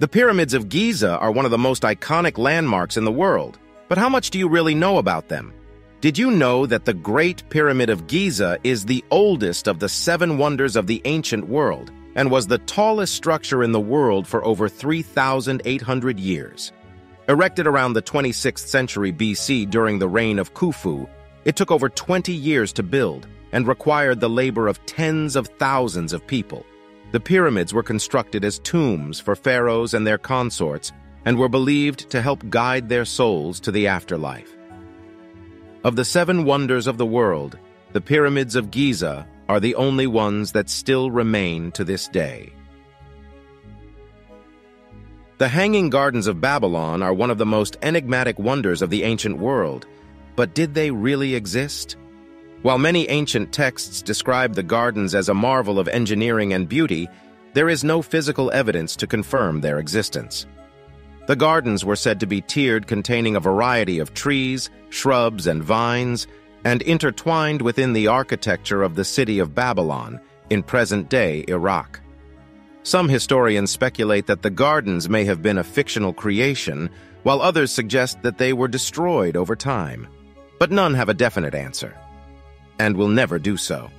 The pyramids of Giza are one of the most iconic landmarks in the world, but how much do you really know about them? Did you know that the Great Pyramid of Giza is the oldest of the seven wonders of the ancient world and was the tallest structure in the world for over 3,800 years? Erected around the 26th century BC during the reign of Khufu, it took over 20 years to build and required the labor of tens of thousands of people. The pyramids were constructed as tombs for pharaohs and their consorts and were believed to help guide their souls to the afterlife. Of the seven wonders of the world, the pyramids of Giza are the only ones that still remain to this day. The Hanging Gardens of Babylon are one of the most enigmatic wonders of the ancient world, but did they really exist? While many ancient texts describe the gardens as a marvel of engineering and beauty, there is no physical evidence to confirm their existence. The gardens were said to be tiered, containing a variety of trees, shrubs, and vines, and intertwined within the architecture of the city of Babylon in present-day Iraq. Some historians speculate that the gardens may have been a fictional creation, while others suggest that they were destroyed over time. But none have a definite answer, and will never do so.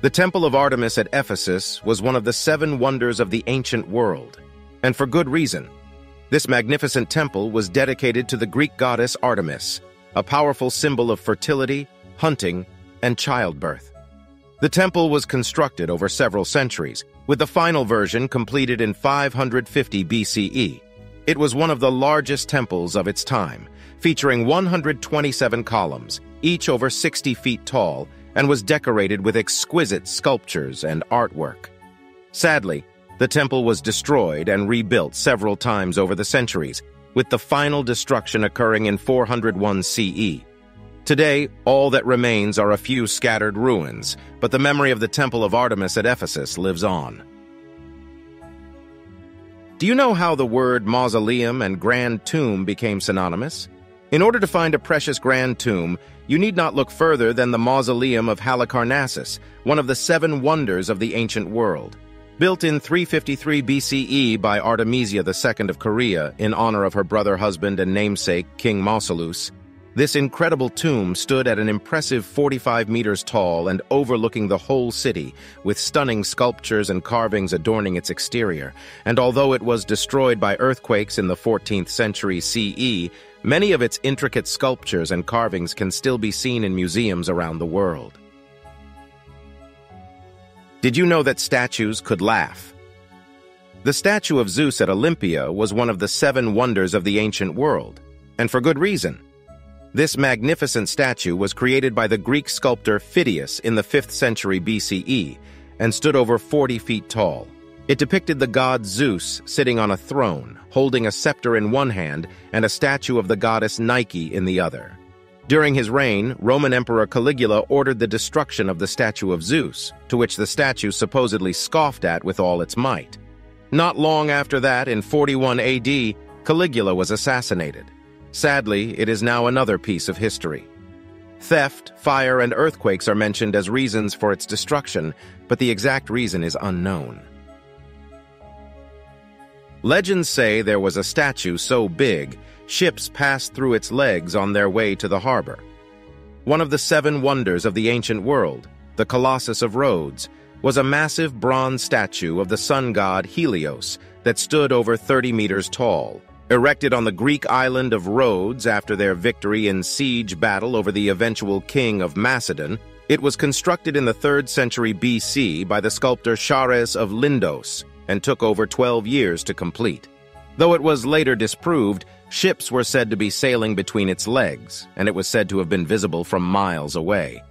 The Temple of Artemis at Ephesus was one of the seven wonders of the ancient world, and for good reason. This magnificent temple was dedicated to the Greek goddess Artemis, a powerful symbol of fertility, hunting, and childbirth. The temple was constructed over several centuries, with the final version completed in 550 BCE. It was one of the largest temples of its time, featuring 127 columns, each over 60 feet tall, and was decorated with exquisite sculptures and artwork. Sadly, the temple was destroyed and rebuilt several times over the centuries, with the final destruction occurring in 401 CE. Today, all that remains are a few scattered ruins, but the memory of the Temple of Artemis at Ephesus lives on. Do you know how the word mausoleum and grand tomb became synonymous? In order to find a precious grand tomb, you need not look further than the Mausoleum of Halicarnassus, one of the seven wonders of the ancient world. Built in 353 BCE by Artemisia II of Caria in honor of her brother, husband, and namesake, King Mausolus, this incredible tomb stood at an impressive 45 meters tall and overlooking the whole city, with stunning sculptures and carvings adorning its exterior. And although it was destroyed by earthquakes in the 14th century CE, many of its intricate sculptures and carvings can still be seen in museums around the world. Did you know that statues could laugh? The statue of Zeus at Olympia was one of the seven wonders of the ancient world, and for good reason. This magnificent statue was created by the Greek sculptor Phidias in the 5th century BCE and stood over 40 feet tall. It depicted the god Zeus sitting on a throne, holding a scepter in one hand and a statue of the goddess Nike in the other. During his reign, Roman Emperor Caligula ordered the destruction of the statue of Zeus, to which the statue supposedly scoffed at with all its might. Not long after that, in 41 AD, Caligula was assassinated. Sadly, it is now another piece of history. Theft, fire, and earthquakes are mentioned as reasons for its destruction, but the exact reason is unknown. Legends say there was a statue so big, ships passed through its legs on their way to the harbor. One of the seven wonders of the ancient world, the Colossus of Rhodes, was a massive bronze statue of the sun god Helios that stood over 30 meters tall, erected on the Greek island of Rhodes after their victory in siege battle over the eventual king of Macedon. It was constructed in the 3rd century BC by the sculptor Chares of Lindos and took over 12 years to complete. Though it was later disproved, ships were said to be sailing between its legs, and it was said to have been visible from miles away.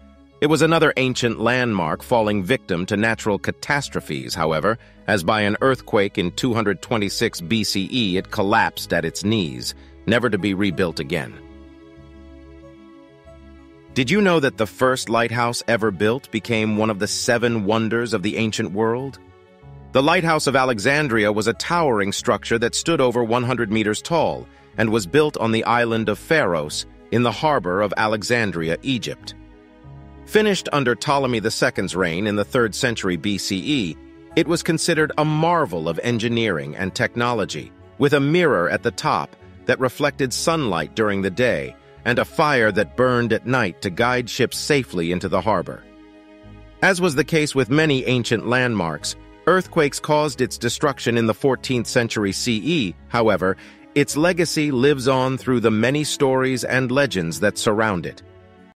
It was another ancient landmark falling victim to natural catastrophes, however, as by an earthquake in 226 BCE it collapsed at its knees, never to be rebuilt again. Did you know that the first lighthouse ever built became one of the seven wonders of the ancient world? The Lighthouse of Alexandria was a towering structure that stood over 100 meters tall and was built on the island of Pharos in the harbor of Alexandria, Egypt. Finished under Ptolemy II's reign in the 3rd century BCE, It was considered a marvel of engineering and technology, with a mirror at the top that reflected sunlight during the day and a fire that burned at night to guide ships safely into the harbor. As was the case with many ancient landmarks, earthquakes caused its destruction in the 14th century CE, however, its legacy lives on through the many stories and legends that surround it.